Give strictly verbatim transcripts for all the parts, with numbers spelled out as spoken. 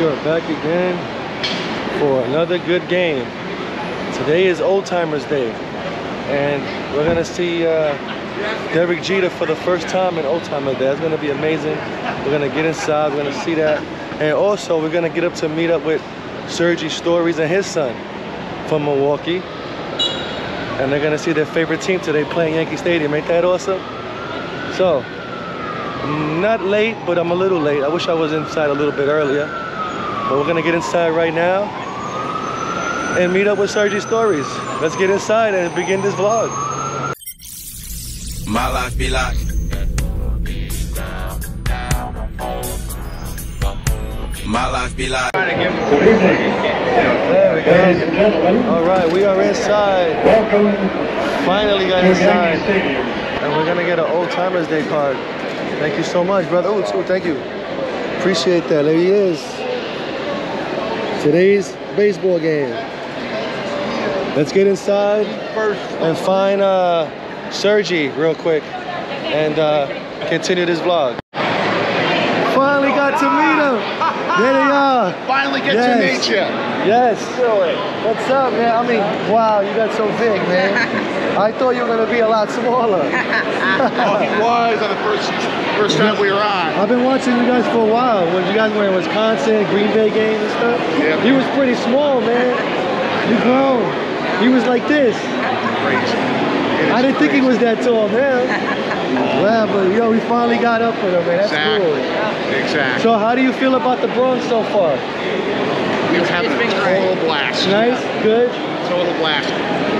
we are back again for another good game. Today is Old Timers Day, and we're gonna see uh, Derek Jeter for the first time in Old Timers Day. It's gonna be amazing. We're gonna get inside, we're gonna see that, and also we're gonna get up to meet up with SorgiStories and his son from Milwaukee, and they're gonna see their favorite team today playing Yankee Stadium. Ain't that awesome? So, not late, but I'm a little late. I wish I was inside a little bit earlier. But we're gonna get inside right now and meet up with SorgiStories. Let's get inside and begin this vlog. My life be like. My life be like. Good evening. There we go. Ladies and gentlemen. All right, we are inside. Welcome. Finally got inside. And we're gonna get an Old Timers Day card. Thank you so much, brother. Oh, too, thank you. Appreciate that. There he is. Today's baseball game. Let's get inside first and find uh, Sorgi real quick and uh, continue this vlog. Finally got to meet him. There they are. Finally get yes. to meet you. Yes. What's up, man? I mean, wow, you got so big, man. I thought you were gonna be a lot smaller. Well, he was on the first. First time we were on. I've been watching you guys for a while. When you guys were in Wisconsin, Green Bay games and stuff. Yep. He was pretty small, man. You grown. He was like this. Crazy. I didn't crazy. think he was that tall, man. Wow, but yo, we finally got up with him, man. That's exactly. cool. Exactly. So how do you feel about the Bronx so far? We've had a total great. blast. Nice, good. Total blast.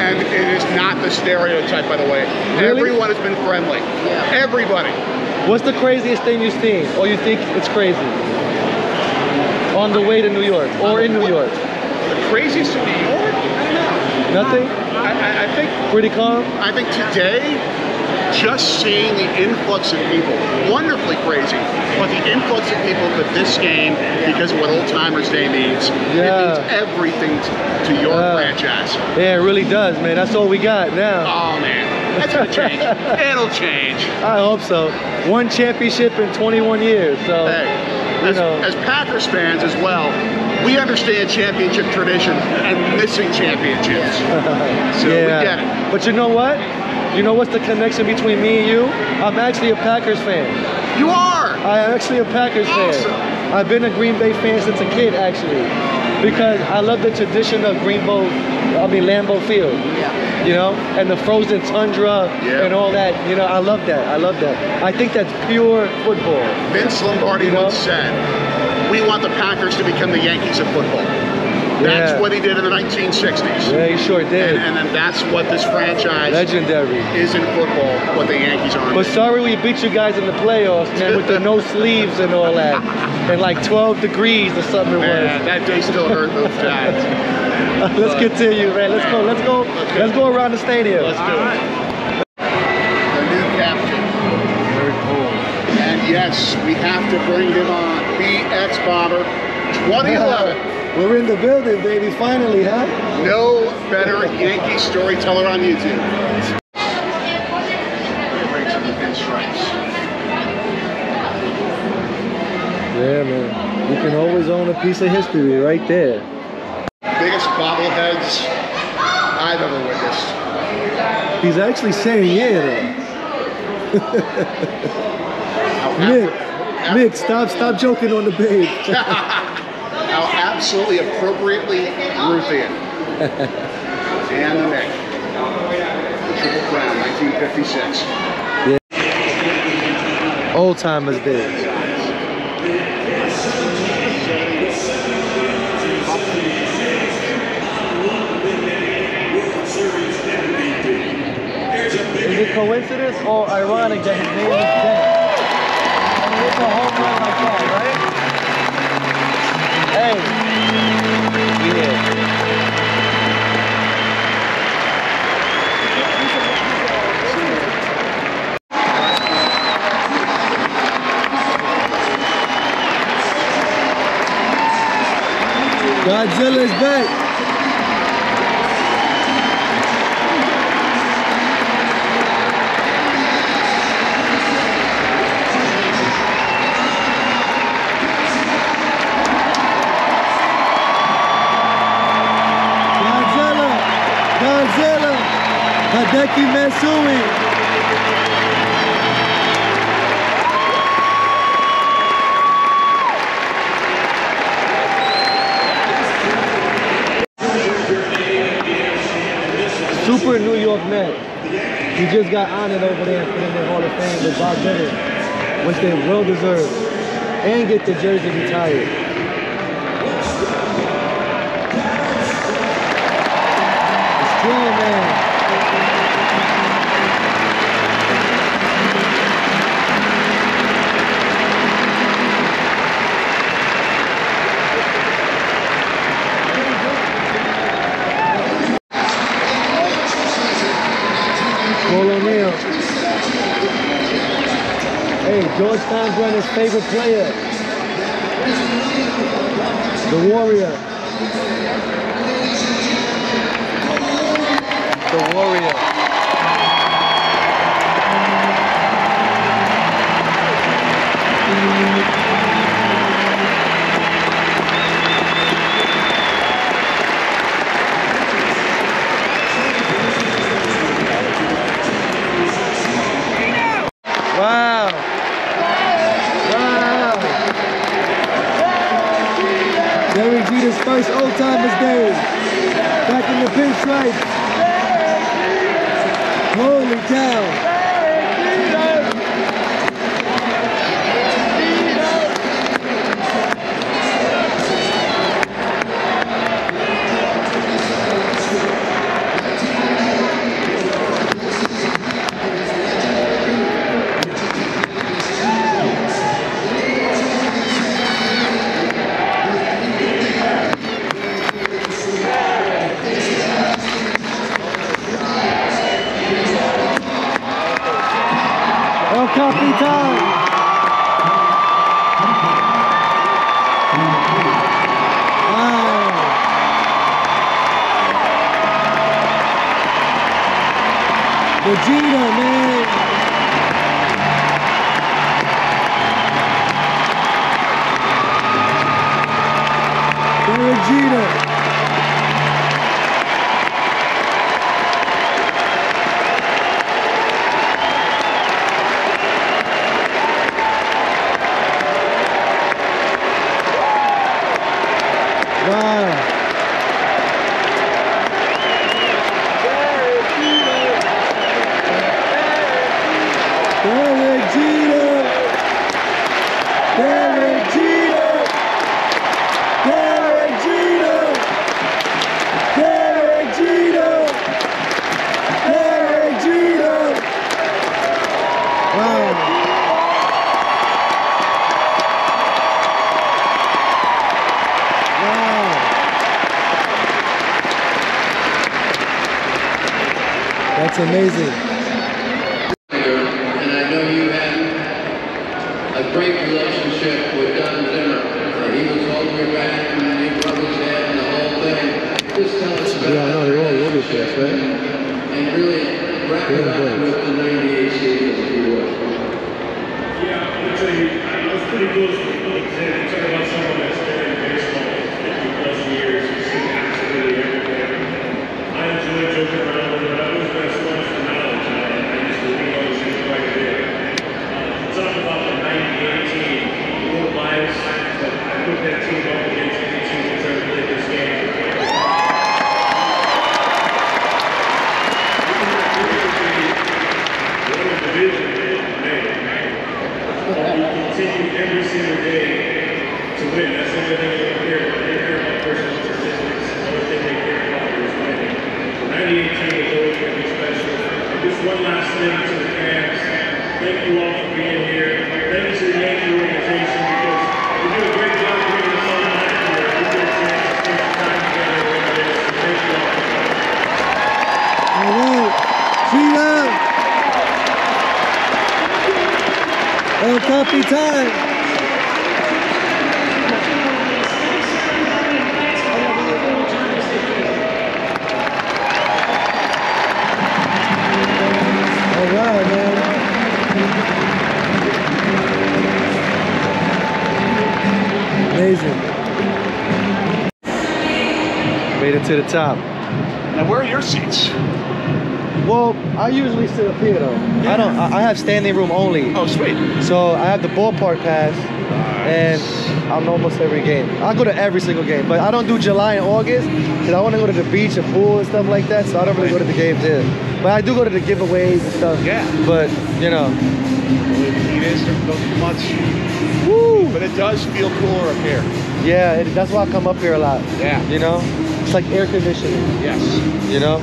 And it is not the stereotype, by the way. Really? Everyone has been friendly. Yeah. Everybody. What's the craziest thing you've seen, or you think it's crazy, on the way to New York, or in New York? The craziest in New York? I don't know. Nothing? I, I think... Pretty calm? I think today, just seeing the influx of people, wonderfully crazy, but the influx of people for this game, because of what Old Timers Day means, yeah. it means everything to, to your uh, franchise. Yeah, it really does, man. That's all we got now. Oh, man. That's gonna change. It'll change. I hope so. One championship in twenty-one years. So, hey, as, you know. as Packers fans as well, we understand championship tradition and missing championships. So yeah. we get it. But you know what? You know what's the connection between me and you? I'm actually a Packers fan. You are. I'm actually a Packers awesome. fan. I've been a Green Bay fan since a kid, actually, because I love the tradition of Green Bay. I mean Lambeau Field. Yeah. You know, and the frozen tundra yeah. and all that. You know, I love that. I love that. I think that's pure football. Vince Lombardi you know? once said, "We want the Packers to become the Yankees of football." That's yeah. what he did in the nineteen sixties. Yeah, he sure did. And, and then that's what this franchise legendary is in football. What the Yankees are. But sorry, we beat you guys in the playoffs, man, with the no sleeves and all that, and like twelve degrees or something. It man, was. That day still hurt those guys. Let's continue, man. Let's go. Let's go. Let's go, let's go around the stadium. Let's do it. The new captain. Very cool. And yes, we have to bring him on. B X Bomber, twenty eleven. We're in the building, baby. Finally, huh? No better Yankee storyteller on YouTube. Yeah, man. You can always own a piece of history right there. Biggest bobbleheads I've ever witnessed. He's actually saying yeah, though. Nick, Afri Nick, stop, stop joking on the page. How absolutely appropriately Ruthian. And the Nick. The Triple Crown, nineteen fifty-six. Yeah. Old Timers Day. Is it coincidence or ironic that his name is Dennis? I mean, it's a home run like that, right? Hey. Yeah. Godzilla is back. Hideki Matsui. Super New York Met. He just got honored over there for the Hall of Fame with Bob Bennett, which they well deserve, and get the jersey retired. It's strong, man. George Steinbrenner's favorite player, the Warrior. The Warrior. Derek Jeter's first old-timers game. Back in the pinstripe. Holy cow. Jeter, man. Derek Jeter. Wow. That's amazing. And I know you had a great relationship with Don Zimmer. He was holding your back and you brothers his head and the whole thing. Just tell us about yeah, that. Yeah, I know, they're all rubbish chefs, right? And really wrap it up with the ninety-eight season, if you would. Yeah, I'm going to tell you, I was pretty close to the Phillips head. I'm talking about someone that's been in baseball for fifty plus years. You've seen absolutely everything. I enjoy joking around. Every single day to win. That's the only thing they care about. They care about personal statistics. The only thing they care about is winning. ninety-eight is always going to be special. And just one last thing to the fans. Thank you all for being here. Thank you to the Yankee organization because you do a great job bringing us all back here. We get a chance to spend time together with this. Thank you all for coming. All right. See ya. El Capitan. Amazing. Made it to the top. Now where are your seats? Well, I usually sit up here though. Yeah. I don't. I have standing room only. Oh, sweet. So I have the ballpark pass, nice. And I'm almost every game. I go to every single game, but I don't do July and August because I want to go to the beach and pool and stuff like that. So I don't really go to the games there. But I do go to the giveaways and stuff. Yeah. But you know. It is much. Woo! But it does feel cooler up here. Yeah, it, that's why I come up here a lot. Yeah. You know, it's like air conditioning. Yes. You know.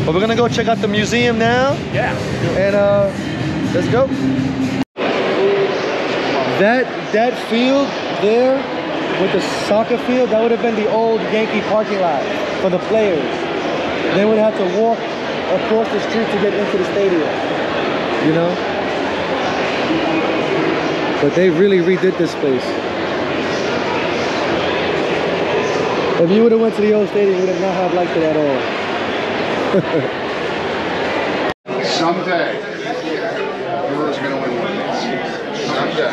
But well, we're gonna go check out the museum now. Yeah. And uh, let's go. That that field there with the soccer field, that would have been the old Yankee parking lot for the players. They would have to walk across the street to get into the stadium. You know? But they really redid this place. If you would have went to the old stadium, you would have not have liked it at all. Someday, Brewers are going to win one of these. Someday.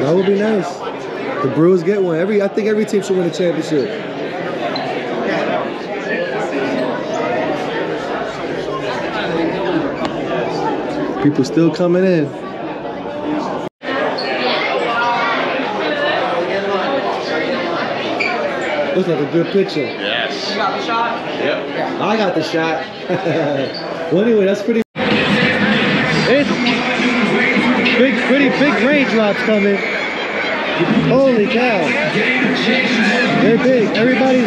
That would be nice. The Brewers get one. Every, I think every team should win a championship. People still coming in. Looks like a good picture. Yes. You got the shot? Yep. I got the shot. Well, anyway, that's pretty. It's big, pretty big raindrops coming. Holy cow. They're big. Everybody's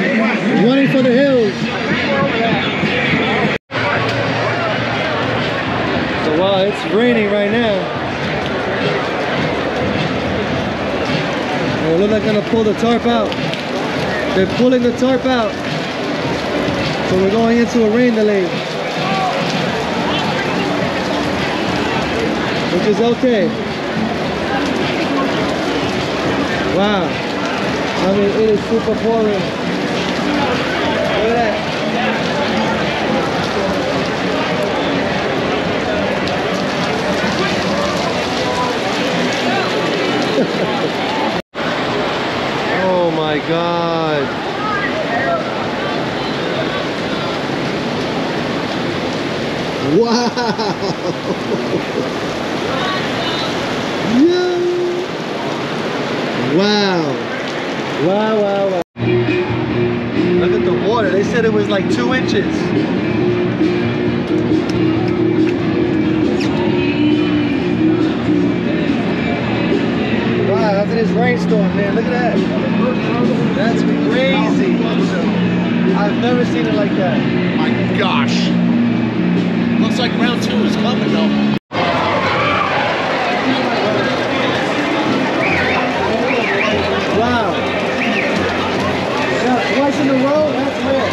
running for the hills. So, wow, it's raining right now. Well, look like they're going to pull the tarp out. They're pulling the tarp out. So we're going into a rain delay. Which is okay. Wow. I mean, it is super pouring. Look at that. Oh my God. Wow. Yeah. Wow. Wow, wow, wow. Look at the water. They said it was like two inches. Wow, after this rainstorm, man, look at that. That's crazy. I've never seen it like that. My gosh. Looks like round two is coming though. Wow. Yeah, twice in a row? That's rare.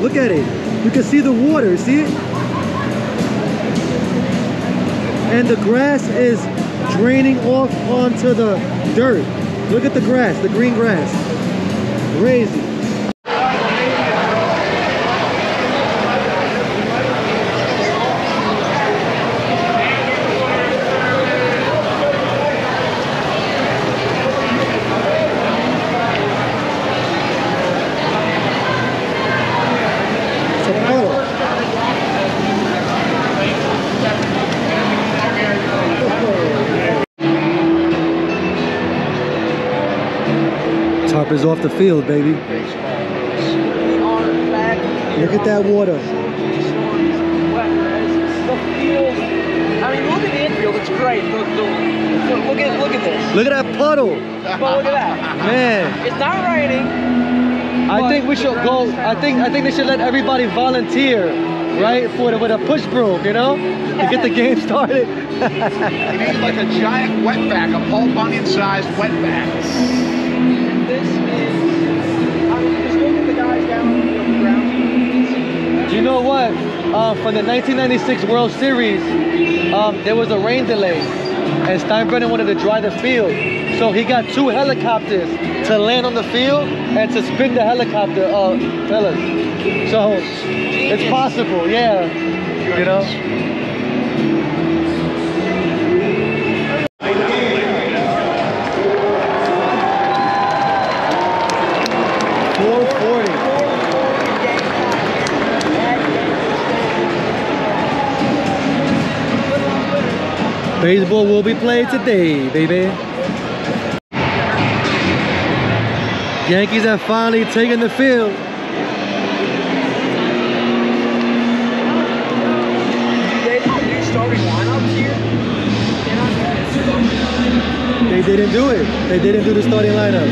Look at it. You can see the water, see it? And the grass is draining off onto the dirt. Look at the grass, the green grass. Crazy. is off the field, baby. Look at that water. I mean, look at the infield. It's great. Look, look, look at look at this. Look at that puddle. But look at that. Man. It's not raining. I think we should go. I think I think they should let everybody volunteer, right, for the, with a push broom, you know, to get the game started. It is like a giant wetback, a Paul Bunyan-sized wetback. And this is. I mean, just look at the guys down on the ground. You know what? Uh, from the nineteen ninety-six World Series, um, there was a rain delay, and Steinbrenner wanted to dry the field, so he got two helicopters to land on the field and to spin the helicopter, uh, fellas. So it's possible, yeah. You know. Baseball will be played today, baby. Yankees have finally taken the field. They don't do starting lineups here. They didn't do it. They didn't do the starting lineup.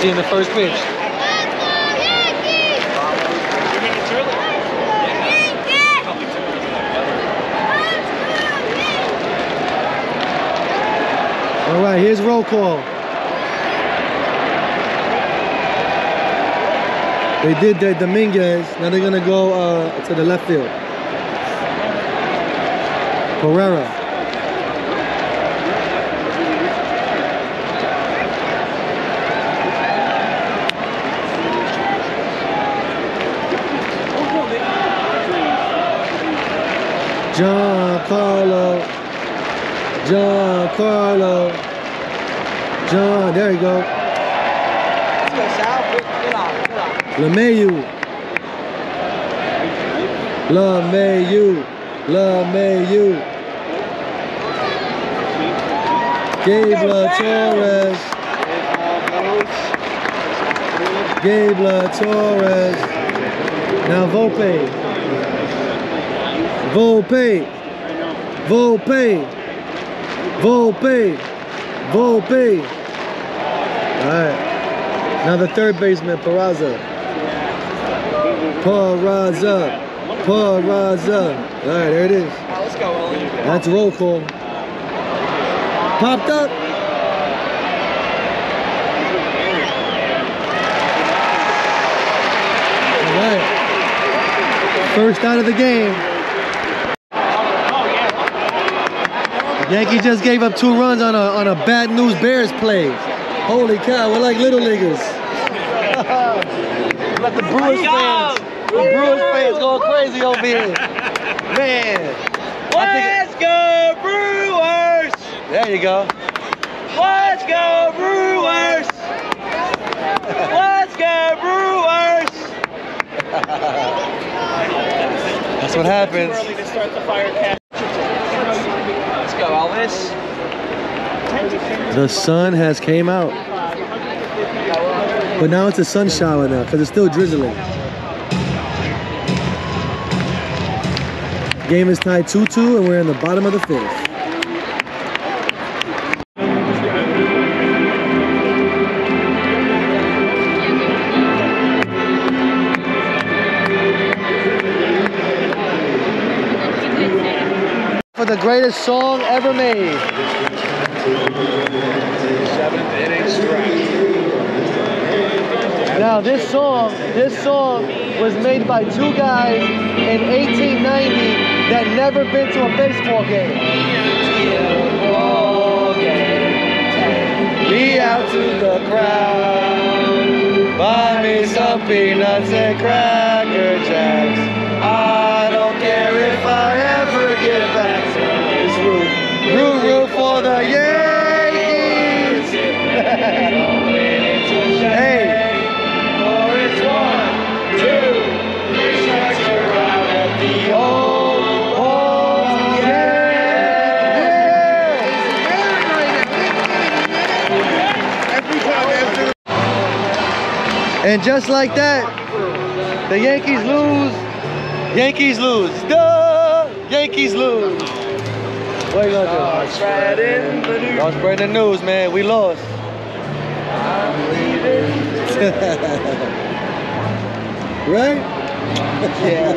See in the first pitch. All right, here's roll call. They did that, Dominguez. Now they're gonna go uh, to the left field. Pereira. Giancarlo. Giancarlo. John, there you go. Le Mayu. Le Mayu. Le Mayu. Gleyber Torres. Gleyber Torres. Now Volpe. Volpe. Volpe. Volpe. Volpe. All right. Now the third baseman, Peraza. Peraza. Peraza. All right, there it is. Let's go. That's roll call. Popped up. All right. First out of the game. The Yankees just gave up two runs on a on a bad news Bears play. Holy cow, we're like little leaguers. Let the Brewers fans, the Brewers fans going crazy over here. Man. Let's go Brewers! There you go. Let's go Brewers! Let's go Brewers! That's what happens. Let's go, Elvis. The sun has came out, but now it's a sun shower now because it's still drizzling. Game is tied two two and we're in the bottom of the fifth. For the greatest song ever made. Now this song, this song was made by two guys in eighteen ninety that never been to a baseball game. Be out to the crowd, buy me some peanuts and Cracker Jacks. I don't care if I ever get back to this root, root, root for the Yankees. Hey. One, two, three, strikes, you're out at the old home. And just like that, the Yankees lose. Yankees lose. Duh! Yankees lose. What are you gonna do? Spreading the news. Don't spread the news, man. We lost. I'm leaving. Right? Yeah.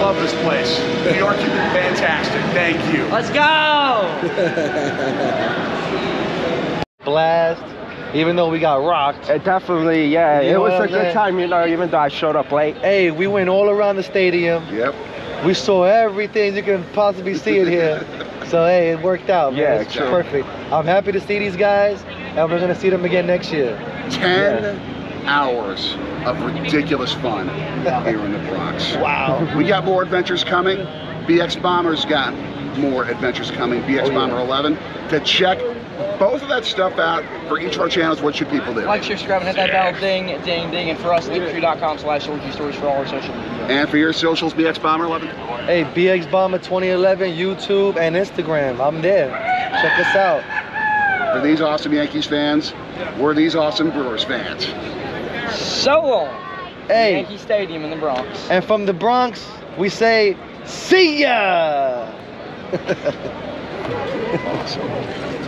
Love this place. New York, you've been fantastic. Thank you. Let's go! Blast. Even though we got rocked. It definitely, yeah. You it was a good saying? time, you know, even though I showed up late. Hey, we went all around the stadium. Yep. We saw everything you can possibly see in here. So, hey, it worked out, man. Yeah, it's true. Perfect. I'm happy to see these guys, and we're going to see them again next year. Ten yeah. hours of ridiculous fun here in the Bronx. Wow. We got more adventures coming. B X Bomber's got more adventures coming. B X oh, yeah. Bomber eleven. To check both of that stuff out for each of our channels, what should people do? Like, share, subscribe, and hit that bell, ding, ding, ding. And for us, linktree dot com slash SorgiStories for all our social media. And for your socials, B X Bomber eleven. Hey, B X Bomber twenty eleven, YouTube and Instagram. I'm there. Check us out. For these awesome Yankees fans, we're these awesome Brewers fans. So long. Hey. Yankee Stadium in the Bronx. And from the Bronx, we say, see ya! Awesome.